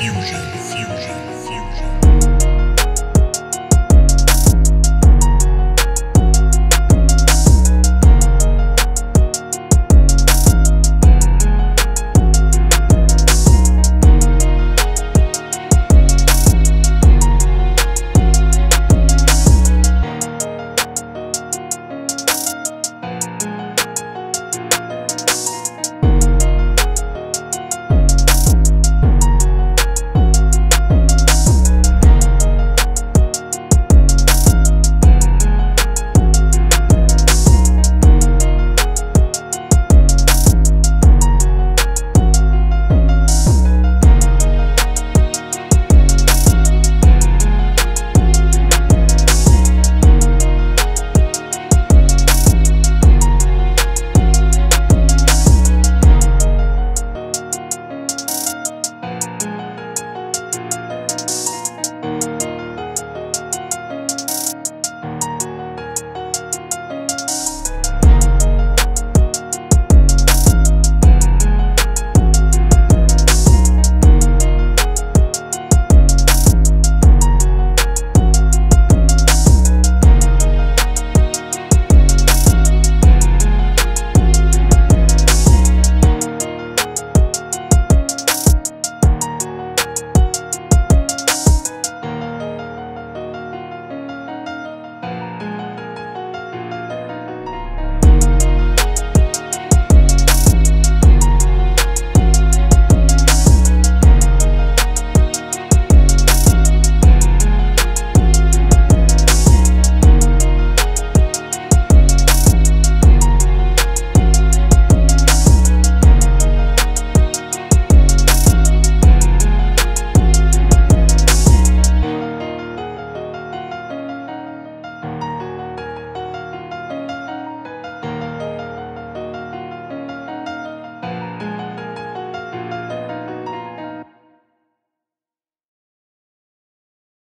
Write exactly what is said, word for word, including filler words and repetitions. Fusion.